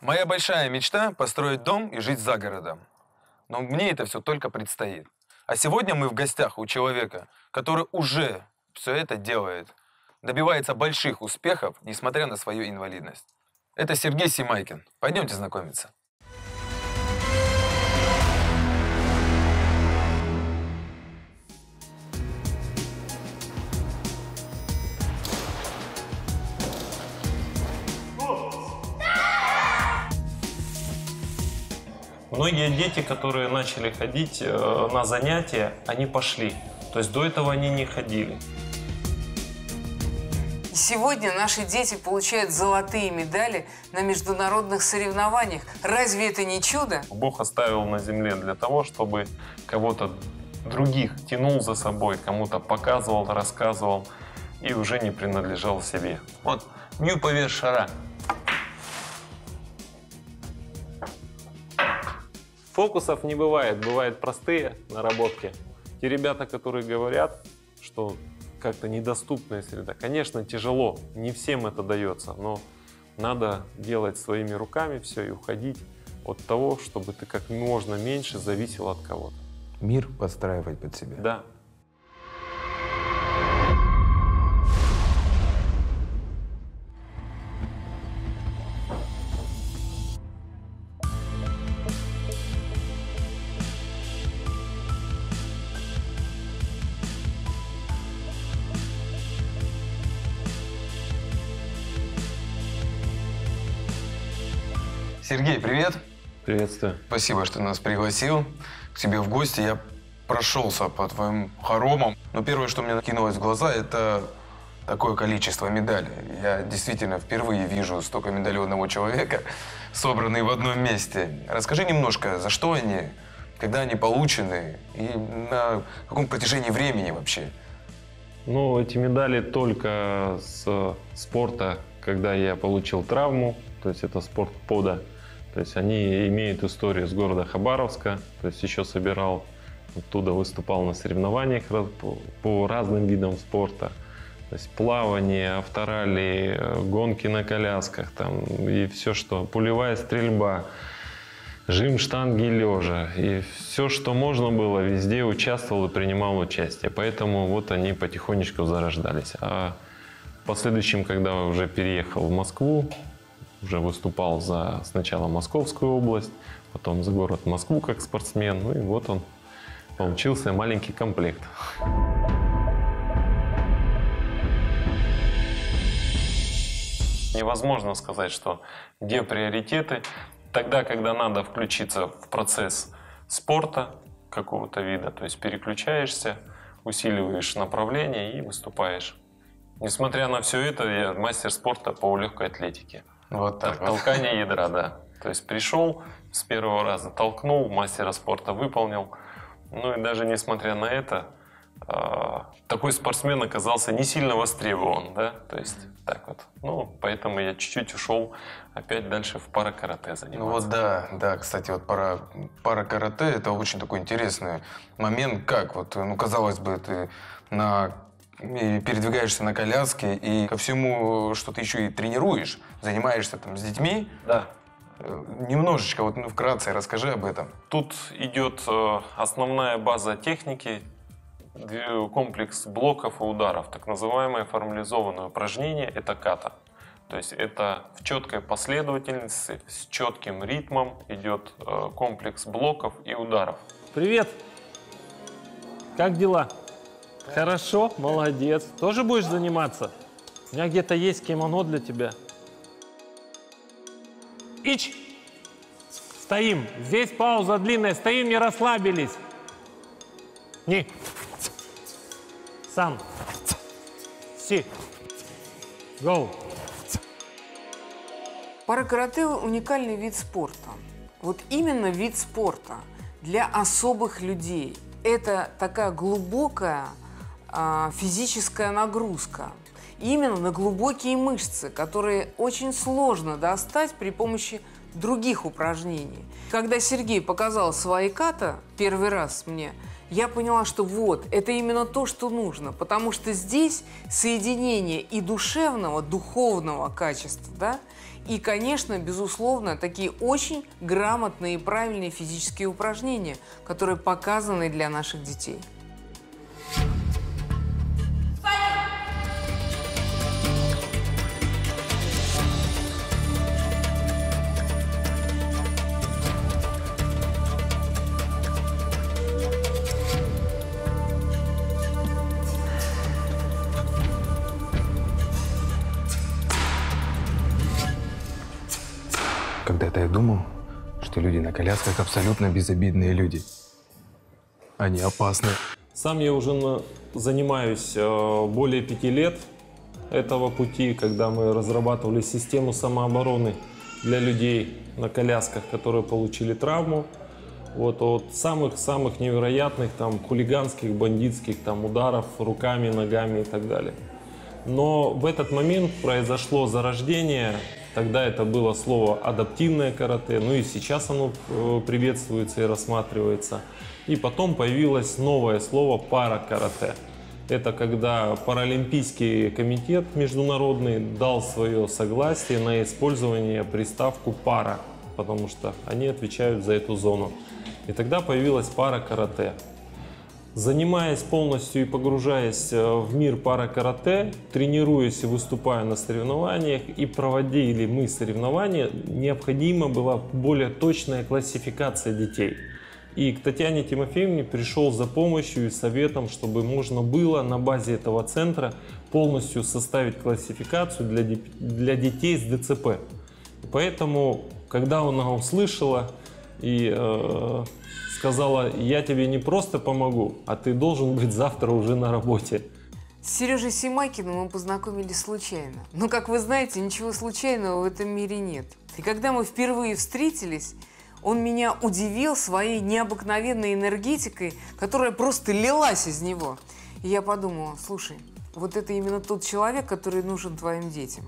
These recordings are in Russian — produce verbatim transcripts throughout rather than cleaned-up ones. Моя большая мечта – построить дом и жить за городом. Но мне это все только предстоит. А сегодня мы в гостях у человека, который уже все это делает, добивается больших успехов, несмотря на свою инвалидность. Это Сергей Семайкин. Пойдемте знакомиться. Многие дети, которые начали ходить на занятия, они пошли. То есть до этого они не ходили. Сегодня наши дети получают золотые медали на международных соревнованиях. Разве это не чудо? Бог оставил на земле для того, чтобы кого-то других тянул за собой, кому-то показывал, рассказывал и уже не принадлежал себе. Вот, бью поверх шара. Фокусов не бывает, бывают простые наработки. Те ребята, которые говорят, что как-то недоступная среда, конечно, тяжело, не всем это дается, но надо делать своими руками все и уходить от того, чтобы ты как можно меньше зависел от кого-то. Мир подстраивать под себя. Да. Сергей, привет. Приветствую. Спасибо, что нас пригласил к тебе в гости. Я прошелся по твоим хоромам. Но первое, что мне накинулось в глаза, это такое количество медалей. Я действительно впервые вижу столько медалей у одного человека, собранные в одном месте. Расскажи немножко, за что они, когда они получены и на каком протяжении времени вообще? Ну, эти медали только с спорта, когда я получил травму, то есть это спорт пода. То есть они имеют историю с города Хабаровска, то есть еще собирал, оттуда выступал на соревнованиях по разным видам спорта. То есть плавание, авторалли, гонки на колясках там, и все что, пулевая стрельба, жим штанги лежа. И все, что можно было, везде участвовал и принимал участие. Поэтому вот они потихонечку зарождались. А в последующем, когда уже переехал в Москву, уже выступал за сначала Московскую область, потом за город Москву как спортсмен. Ну и вот он, получился маленький комплект. Невозможно сказать, что где приоритеты. Тогда, когда надо включиться в процесс спорта какого-то вида, то есть переключаешься, усиливаешь направление и выступаешь. Несмотря на все это, я мастер спорта по легкой атлетике. Вот так. Толкание вот. Ядра, да. То есть пришел с первого раза, толкнул, мастера спорта выполнил. Ну и даже несмотря на это, такой спортсмен оказался не сильно востребован, да. То есть так вот. Ну, поэтому я чуть-чуть ушел опять дальше в паракарате заниматься. Ну вот да, да, кстати, вот пара, паракарате это очень такой интересный момент, как вот, ну казалось бы, ты на... и передвигаешься на коляске, и ко всему, что ты еще и тренируешь, занимаешься там с детьми. Да. Немножечко, вот ну, вкратце расскажи об этом. Тут идет основная база техники, комплекс блоков и ударов, так называемое формализованное упражнение – это ката. То есть это в четкой последовательности, с четким ритмом идет комплекс блоков и ударов. Привет! Как дела? Хорошо, молодец. Тоже будешь заниматься? У меня где-то есть кимоно для тебя. Ич! Стоим. Здесь пауза длинная. Стоим, не расслабились. Ни. Сам. Си. Гоу. Паракарате – уникальный вид спорта. Вот именно вид спорта для особых людей. Это такая глубокая физическая нагрузка именно на глубокие мышцы, которые очень сложно достать при помощи других упражнений. Когда Сергей показал свои ката первый раз мне, я поняла, что вот, это именно то, что нужно. Потому что здесь соединение и душевного, духовного качества, да, и, конечно, безусловно, такие очень грамотные и правильные физические упражнения, которые показаны для наших детей. Когда-то я думал, что люди на колясках абсолютно безобидные люди. Они опасны. Сам я уже занимаюсь более пяти лет этого пути, когда мы разрабатывали систему самообороны для людей на колясках, которые получили травму. Вот от самых-самых невероятных там хулиганских, бандитских там ударов руками, ногами и так далее. Но в этот момент произошло зарождение. Тогда это было слово «адаптивное карате», ну и сейчас оно приветствуется и рассматривается. И потом появилось новое слово «паракарате». Это когда Паралимпийский комитет международный дал свое согласие на использование приставку «пара», потому что они отвечают за эту зону. И тогда появилось «паракарате». Занимаясь полностью и погружаясь в мир паракарате, тренируясь и выступая на соревнованиях, и проводили мы соревнования, необходима была более точная классификация детей. И к Татьяне Тимофеевне пришел за помощью и советом, чтобы можно было на базе этого центра полностью составить классификацию для, для детей с ДЦП. Поэтому, когда она услышала и... Э, сказала, я тебе не просто помогу, а ты должен быть завтра уже на работе. С Сережей Семайкиным мы познакомились случайно. Но, как вы знаете, ничего случайного в этом мире нет. И когда мы впервые встретились, он меня удивил своей необыкновенной энергетикой, которая просто лилась из него. И я подумала, слушай, вот это именно тот человек, который нужен твоим детям.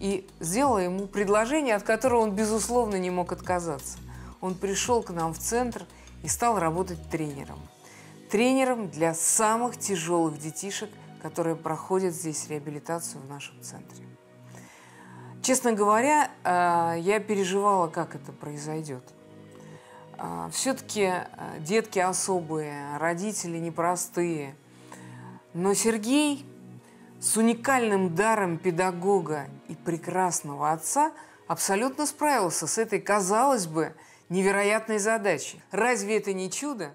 И сделала ему предложение, от которого он, безусловно, не мог отказаться. Он пришел к нам в центр и стал работать тренером. Тренером для самых тяжелых детишек, которые проходят здесь реабилитацию в нашем центре. Честно говоря, я переживала, как это произойдет. Все-таки детки особые, родители непростые. Но Сергей с уникальным даром педагога и прекрасного отца абсолютно справился с этой, казалось бы, невероятной задачей. Разве это не чудо?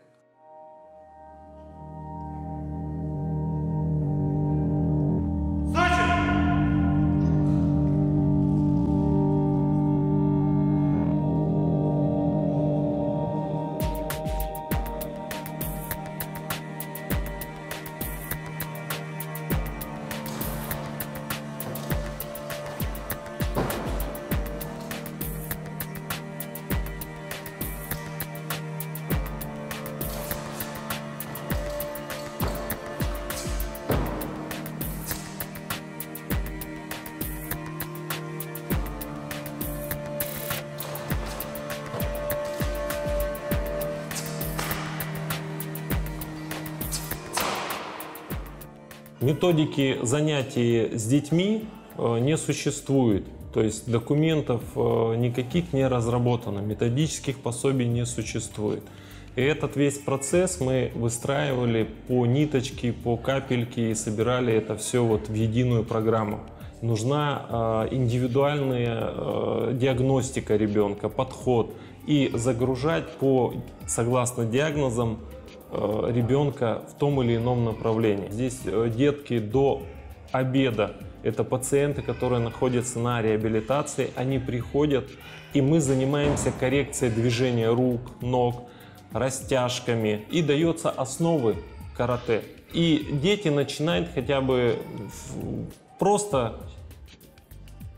Методики занятий с детьми не существует, то есть документов никаких не разработано, методических пособий не существует. И этот весь процесс мы выстраивали по ниточке, по капельке и собирали это все вот в единую программу. Нужна индивидуальная диагностика ребенка, подход и загружать по, согласно диагнозам, ребенка в том или ином направлении. Здесь детки до обеда, это пациенты, которые находятся на реабилитации, они приходят, и мы занимаемся коррекцией движения рук, ног, растяжками, и дается основы карате. И дети начинают хотя бы просто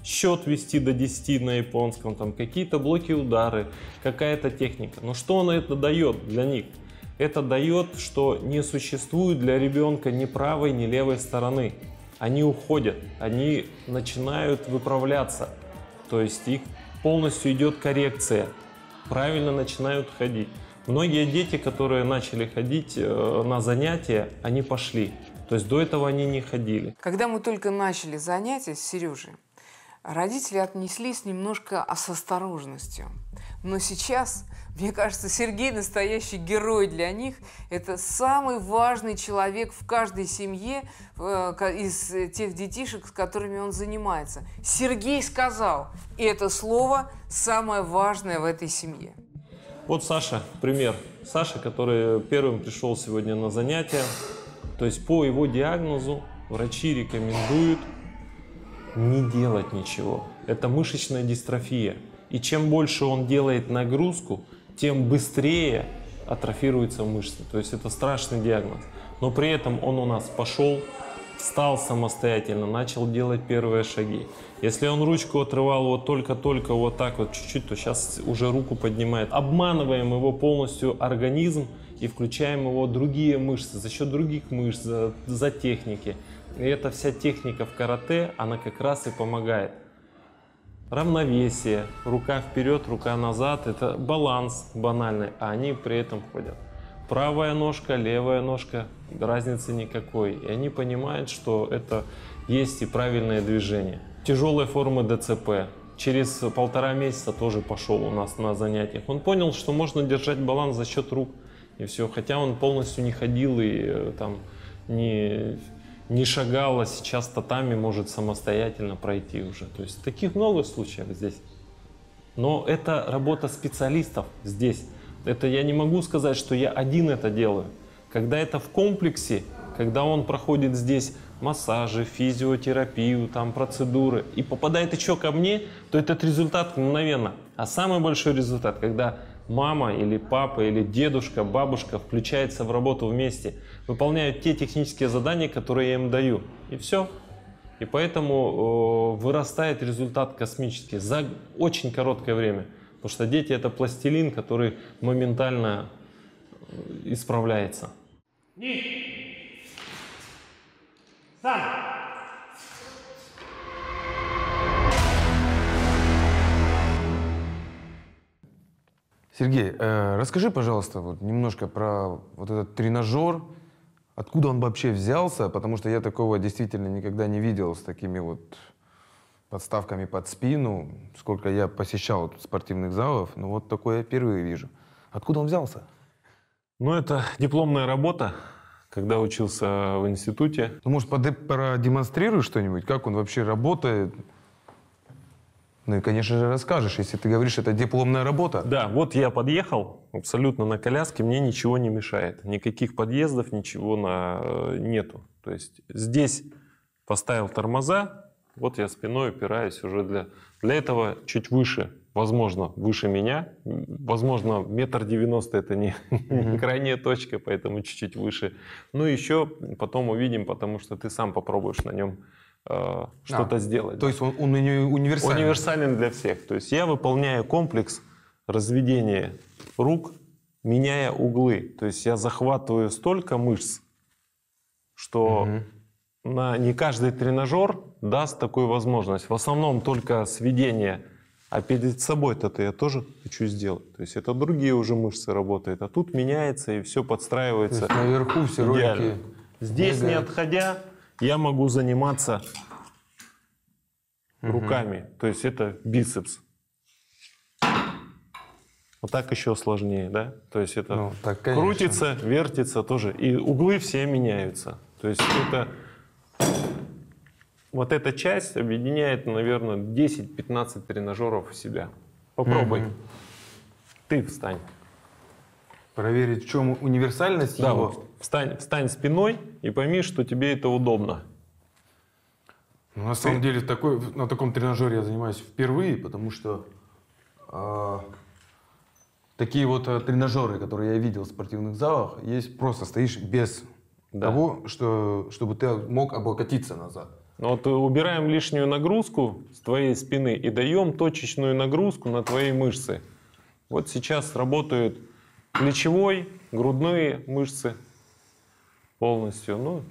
счет вести до десяти на японском, там какие-то блоки, удары, какая-то техника. Но что она это дает для них? Это дает, что не существует для ребенка ни правой, ни левой стороны. Они уходят, они начинают выправляться, то есть их полностью идет коррекция, правильно начинают ходить. Многие дети, которые начали ходить на занятия, они пошли. То есть до этого они не ходили. Когда мы только начали занятия с Сережей, родители отнеслись немножко с осторожностью. Но сейчас, мне кажется, Сергей настоящий герой для них. Это самый важный человек в каждой семье из тех детишек, с которыми он занимается. Сергей сказал, и это слово самое важное в этой семье. Вот Саша, пример. Саша, который первым пришел сегодня на занятия. То есть по его диагнозу врачи рекомендуют не делать ничего. Это мышечная дистрофия. И чем больше он делает нагрузку, тем быстрее атрофируются мышцы. То есть это страшный диагноз. Но при этом он у нас пошел, встал самостоятельно, начал делать первые шаги. Если он ручку отрывал вот только-только, вот так вот чуть-чуть, то сейчас уже руку поднимает. Обманываем его полностью организм и включаем его другие мышцы, за счет других мышц, за, за техники. И эта вся техника в карате, она как раз и помогает. Равновесие, рука вперед, рука назад, это баланс банальный, а они при этом ходят. Правая ножка, левая ножка, разницы никакой. И они понимают, что это есть и правильное движение. Тяжелые формы ДЦП. Через полтора месяца тоже пошел у нас на занятиях. Он понял, что можно держать баланс за счет рук. И все. Хотя он полностью не ходил и там не, не шагал, а сейчас татами может самостоятельно пройти уже. То есть таких много случаев здесь. Но это работа специалистов здесь. Это я не могу сказать, что я один это делаю. Когда это в комплексе, когда он проходит здесь массажи, физиотерапию, там процедуры, и попадает еще ко мне, то этот результат мгновенно. А самый большой результат, когда мама или папа или дедушка, бабушка включается в работу вместе, выполняют те технические задания, которые я им даю, и все. И поэтому вырастает результат космический за очень короткое время. Потому что дети – это пластилин, который моментально исправляется. Ни. Сан. Сергей, э, расскажи, пожалуйста, вот немножко про вот этот тренажер. Откуда он вообще взялся? Потому что я такого действительно никогда не видел с такими вот подставками под спину, сколько я посещал спортивных залов, но вот такое я впервые вижу. Откуда он взялся? Ну, это дипломная работа, когда учился в институте. Ну, может, продемонстрируешь что-нибудь, как он вообще работает? Ну и, конечно же, расскажешь, если ты говоришь, это дипломная работа. Да, вот я подъехал абсолютно на коляске, мне ничего не мешает. Никаких подъездов, ничего на... нету. То есть здесь поставил тормоза, вот я спиной упираюсь уже для, для этого чуть выше, возможно, выше меня. Возможно, метр девяносто это не, не крайняя точка, поэтому чуть-чуть выше. Ну, еще потом увидим, потому что ты сам попробуешь на нем э, что-то а, сделать. То есть он, он универсален? Универсален для всех. То есть я выполняю комплекс разведения рук, меняя углы. То есть я захватываю столько мышц, что... Угу. На, не каждый тренажер даст такую возможность. В основном только сведение, а перед собой-то -то я тоже хочу сделать. То есть это другие уже мышцы работают, а тут меняется и все подстраивается. То есть наверху все ролики. Здесь, бегают. Не отходя, я могу заниматься угу. руками. То есть это бицепс. Вот так еще сложнее, да? То есть это ну, так, крутится, вертится тоже. И углы все меняются. То есть это... Вот эта часть объединяет, наверное, десять-пятнадцать тренажеров в себя. Попробуй. Mm-hmm. Ты встань. Проверить, в чем универсальность да, его. Вот. Встань, встань спиной и пойми, что тебе это удобно. Ну, на самом Ты... деле такой, на таком тренажере я занимаюсь впервые, потому что э, такие вот э, тренажеры, которые я видел в спортивных залах, есть просто стоишь без да. того, что, чтобы ты мог облокотиться назад. Вот убираем лишнюю нагрузку с твоей спины и даем точечную нагрузку на твои мышцы. Вот сейчас работают плечевой, грудные мышцы полностью, ну,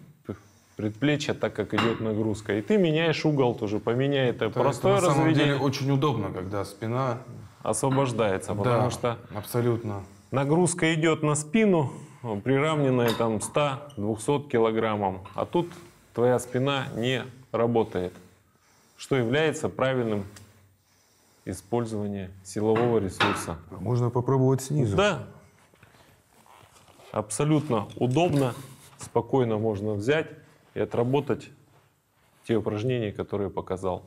предплечье, так как идет нагрузка. И ты меняешь угол тоже, поменяй это, это простое разведение. На самом разведение. деле очень удобно, когда спина освобождается, потому да, что абсолютно. Нагрузка идет на спину, приравненная там ста-двухсот килограммам, а тут твоя спина не работает, что является правильным использованием силового ресурса. Можно попробовать снизу. Да, абсолютно удобно, спокойно можно взять и отработать те упражнения, которые я показал.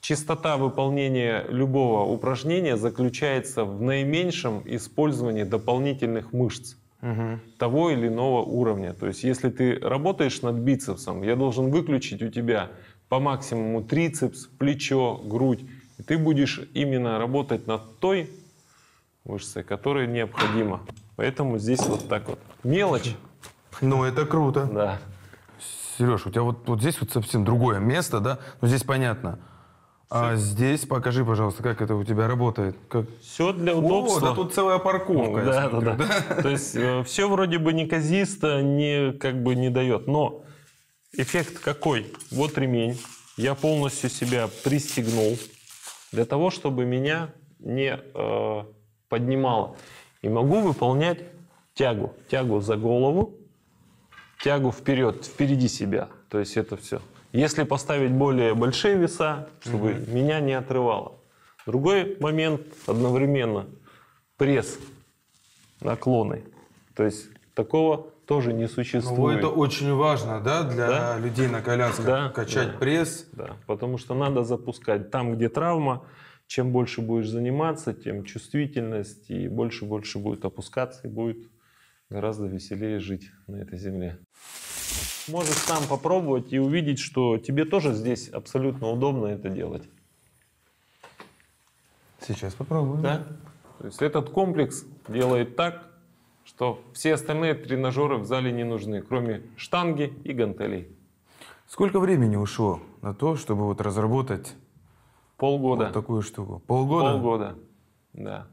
Частота выполнения любого упражнения заключается в наименьшем использовании дополнительных мышц угу. того или иного уровня. То есть, если ты работаешь над бицепсом, я должен выключить у тебя по максимуму трицепс, плечо, грудь. И ты будешь именно работать над той мышцей, которая необходима. Поэтому здесь вот так вот. Мелочь. Ну, это круто. Да. Сереж, у тебя вот, вот здесь вот совсем другое место, да? Но здесь понятно. А здесь покажи, пожалуйста, как это у тебя работает. Как... Все для удобства. О, да тут целая парковка. Да, да, да. да. То есть э, все вроде бы неказисто, не, как бы не дает. Но эффект какой? Вот ремень. Я полностью себя пристегнул для того, чтобы меня не э, поднимало. И могу выполнять тягу. Тягу за голову, тягу вперед, впереди себя. То есть это все. Если поставить более большие веса, чтобы Mm-hmm. меня не отрывало. Другой момент одновременно пресс, наклоны. То есть такого тоже не существует. Ну, это очень важно, да, для да? людей на колясках, да, качать да, пресс. Да, потому что надо запускать там, где травма. Чем больше будешь заниматься, тем чувствительность и больше-больше будет опускаться, и будет гораздо веселее жить на этой земле. Можешь сам попробовать и увидеть, что тебе тоже здесь абсолютно удобно это делать. Сейчас попробуем. Да? То есть этот комплекс делает так, что все остальные тренажеры в зале не нужны, кроме штанги и гантелей. Сколько времени ушло на то, чтобы вот разработать полгода вот такую штуку? Полгода? Полгода, да.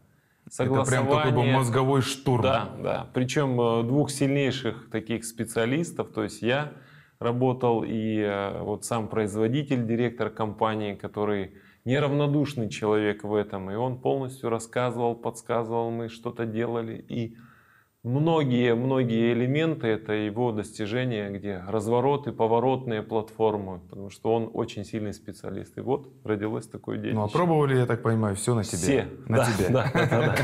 Это прям такой бы мозговой штурм. Да, да. Причем двух сильнейших таких специалистов. То есть я работал и вот сам производитель, директор компании, который неравнодушный человек в этом. И он полностью рассказывал, подсказывал, мы что-то делали. И многие-многие элементы — это его достижения, где развороты, поворотные платформы. Потому что он очень сильный специалист. И вот родилось такое детище. Ну а пробовали, я так понимаю, все на тебе? Все. На да, тебе. Да, да, да, да.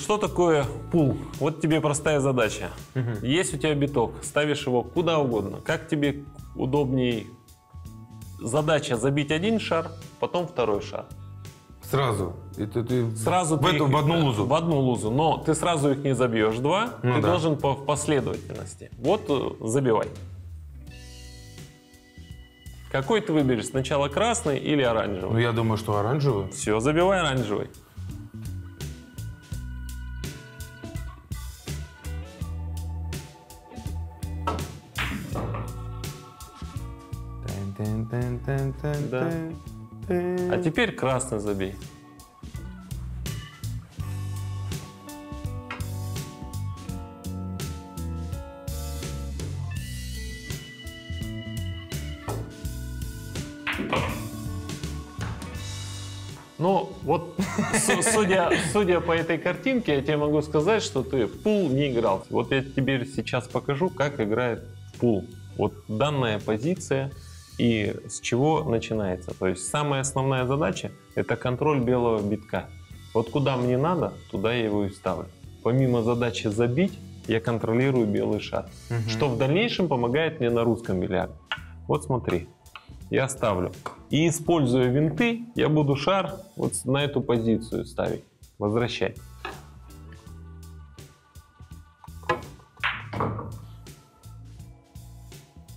Что такое пул? Вот тебе простая задача. Угу. Есть у тебя биток, ставишь его куда угодно. Как тебе удобнее? Задача забить один шар, потом второй шар. Сразу? Это ты сразу в, ты эту, их, в одну лузу? В одну лузу, но ты сразу их не забьешь. Два, ну ты да. должен по последовательности. Вот забивай. Какой ты выберешь? Сначала красный или оранжевый? Ну я думаю, что оранжевый. Все, забивай оранжевый. Да. А теперь красный забей. Ну вот, судя, судя по этой картинке, я тебе могу сказать, что ты в пул не играл. Вот я тебе сейчас покажу, как играет пул. Вот данная позиция. И с чего начинается? То есть самая основная задача — это контроль белого битка. Вот куда мне надо, туда я его и ставлю. Помимо задачи забить, я контролирую белый шар, угу. что в дальнейшем помогает мне на русском бильярде. Вот смотри, я ставлю. И используя винты, я буду шар вот на эту позицию ставить, возвращать.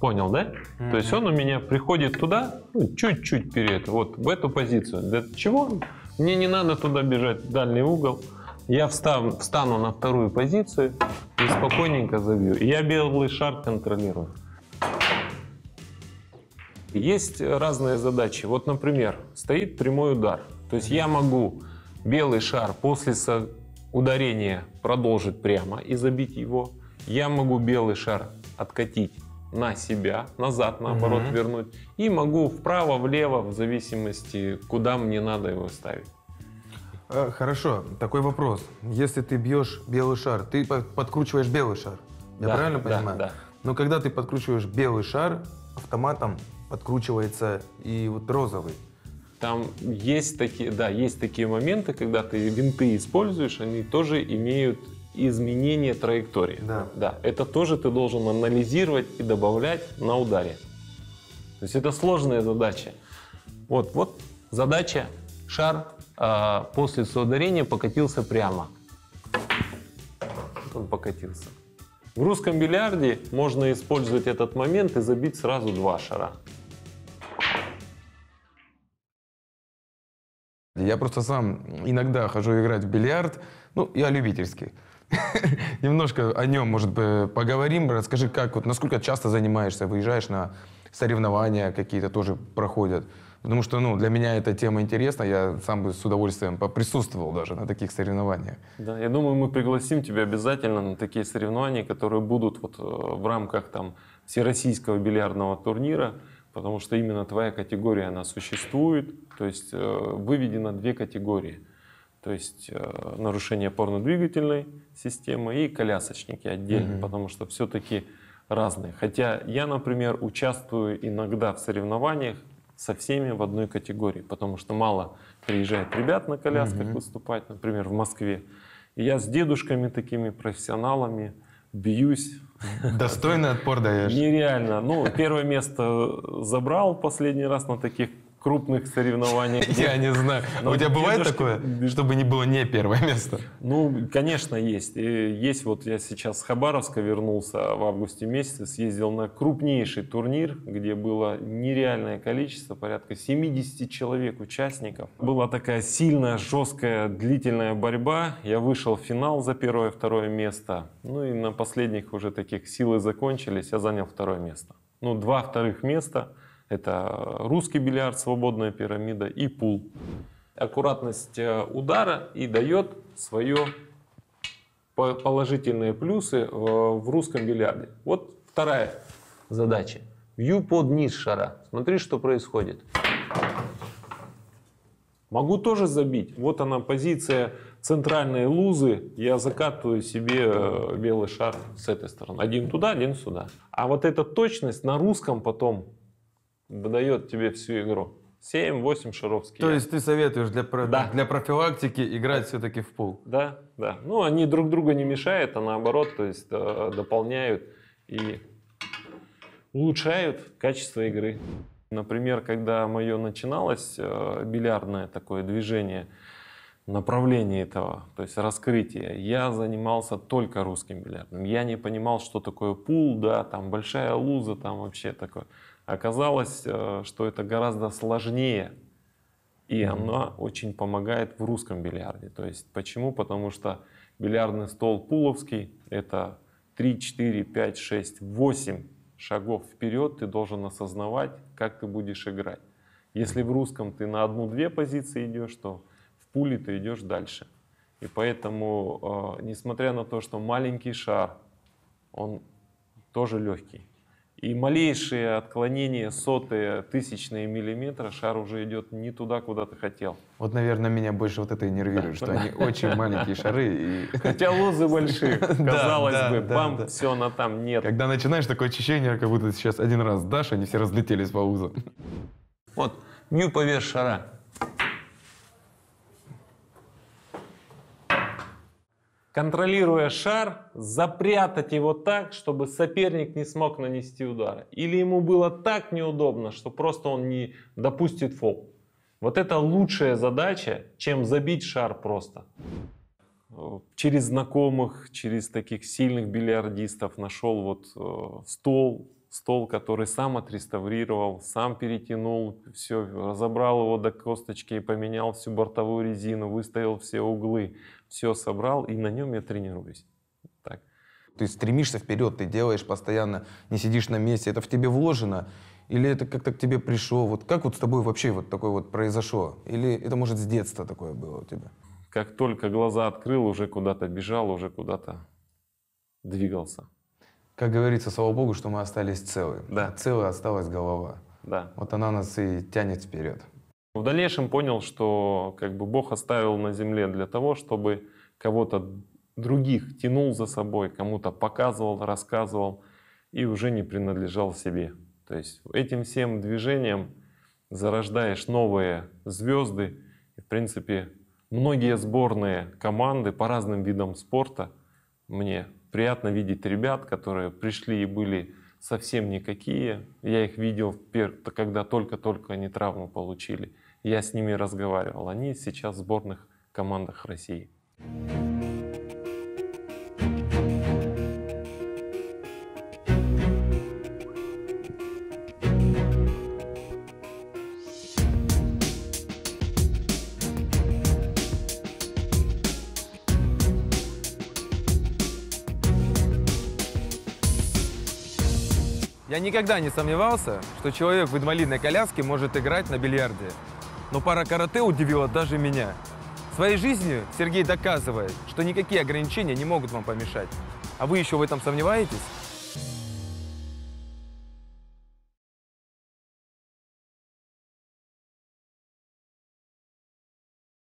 Понял, да? Mm-hmm. То есть он у меня приходит туда, чуть-чуть перед, вот в эту позицию. Для чего? Мне не надо туда бежать, в дальний угол. Я встав, встану на вторую позицию и спокойненько забью. Я белый шар контролирую. Есть разные задачи. Вот, например, стоит прямой удар. То есть я могу белый шар после ударения продолжить прямо и забить его. Я могу белый шар откатить на себя, назад, наоборот, угу. вернуть. И могу вправо-влево, в зависимости, куда мне надо его ставить. Хорошо, такой вопрос. Если ты бьешь белый шар, ты подкручиваешь белый шар. Я да, правильно да, понимаю? Да. Но когда ты подкручиваешь белый шар, автоматом подкручивается и вот розовый. Там есть такие, да, есть такие моменты, когда ты винты используешь, они тоже имеют изменение траектории. Да. Да, это тоже ты должен анализировать и добавлять на ударе. То есть это сложная задача. Вот, вот задача шар э, после соударения покатился прямо. Он покатился. В русском бильярде можно использовать этот момент и забить сразу два шара. Я просто сам иногда хожу играть в бильярд, ну, я любительский. Немножко о нем, может быть, поговорим. Расскажи, как, вот, насколько часто занимаешься, выезжаешь на соревнования какие-то тоже проходят. Потому что, ну, для меня эта тема интересна, я сам бы с удовольствием поприсутствовал даже на таких соревнованиях. Да, я думаю, мы пригласим тебя обязательно на такие соревнования, которые будут вот в рамках там всероссийского бильярдного турнира, потому что именно твоя категория, она существует, то есть выведено две категории. То есть нарушение опорно-двигательной системы и колясочники отдельно, mm-hmm. потому что все-таки разные. Хотя я, например, участвую иногда в соревнованиях со всеми в одной категории, потому что мало приезжает ребят на колясках угу. выступать, например, в Москве. И я с дедушками такими профессионалами бьюсь. Достойный отпор даешь. Нереально. Ну, первое место забрал последний раз на таких крупных соревнованиях. Я не знаю. У тебя бывает такое, чтобы не было не первое место? Ну, конечно, есть. Есть, вот я сейчас с Хабаровска вернулся в августе месяце, съездил на крупнейший турнир, где было нереальное количество, порядка семидесяти человек участников. Была такая сильная, жесткая, длительная борьба. Я вышел в финал за первое, второе место. Ну и на последних уже таких силы закончились, я занял второе место. Ну, два вторых места. Это русский бильярд, свободная пирамида и пул. Аккуратность удара и дает свои положительные плюсы в русском бильярде. Вот вторая задача. Бью под низ шара. Смотри, что происходит. Могу тоже забить. Вот она позиция центральной лузы. Я закатываю себе белый шар с этой стороны. Один туда, один сюда. А вот эта точность на русском потом выдает тебе всю игру. семь-восемь шаровские. То есть ты советуешь для, про... да. для профилактики играть все-таки в пул? Да, да. Ну, они друг друга не мешают, а наоборот, то есть дополняют и улучшают качество игры. Например, когда мое начиналось бильярдное такое движение, направление этого, то есть раскрытие, я занимался только русским бильярдом. Я не понимал, что такое пул, да, там большая луза, там вообще такое. Оказалось, что это гораздо сложнее, и mm-hmm. она очень помогает в русском бильярде. То есть почему? Потому что бильярдный стол пуловский — это три, четыре, пять, шесть, восемь шагов вперед ты должен осознавать, как ты будешь играть. Если в русском ты на одну-две позиции идешь, то в пуле ты идешь дальше. И поэтому, несмотря на то, что маленький шар, он тоже легкий. И малейшие отклонения, сотые, тысячные миллиметра, шар уже идет не туда, куда ты хотел. Вот, наверное, меня больше вот это и нервирует, что они очень маленькие шары. Хотя лузы большие, казалось бы, бам, все, она там нет. Когда начинаешь, такое ощущение, как будто сейчас один раз дашь, они все разлетелись по лузам. Вот, бью поверх шара. Контролируя шар, запрятать его так, чтобы соперник не смог нанести удара. Или ему было так неудобно, что просто он не допустит фол. Вот это лучшая задача, чем забить шар просто. Через знакомых, через таких сильных бильярдистов нашел вот стол стол, который сам отреставрировал, сам перетянул, все, разобрал его до косточки, поменял всю бортовую резину, выставил все углы, все собрал, и на нем я тренируюсь. Так. Ты стремишься вперед, ты делаешь постоянно, не сидишь на месте, это в тебе вложено, или это как-то к тебе пришло, вот как вот с тобой вообще вот такое вот произошло, или это, может, с детства такое было у тебя? Как только глаза открыл, уже куда-то бежал, уже куда-то двигался. Как говорится, слава богу, что мы остались целы. Да. Целая осталась голова. Да. Вот она нас и тянет вперед. В дальнейшем понял, что как бы Бог оставил на земле для того, чтобы кого-то других тянул за собой, кому-то показывал, рассказывал и уже не принадлежал себе. То есть этим всем движением зарождаешь новые звезды. И, в принципе, многие сборные команды по разным видам спорта мне приятно видеть ребят, которые пришли и были совсем никакие. Я их видел, когда только-только они травму получили. Я с ними разговаривал. Они сейчас в сборных командах России. Я никогда не сомневался, что человек в инвалидной коляске может играть на бильярде. Но паракарате удивило даже меня. Своей жизнью Сергей доказывает, что никакие ограничения не могут вам помешать. А вы еще в этом сомневаетесь?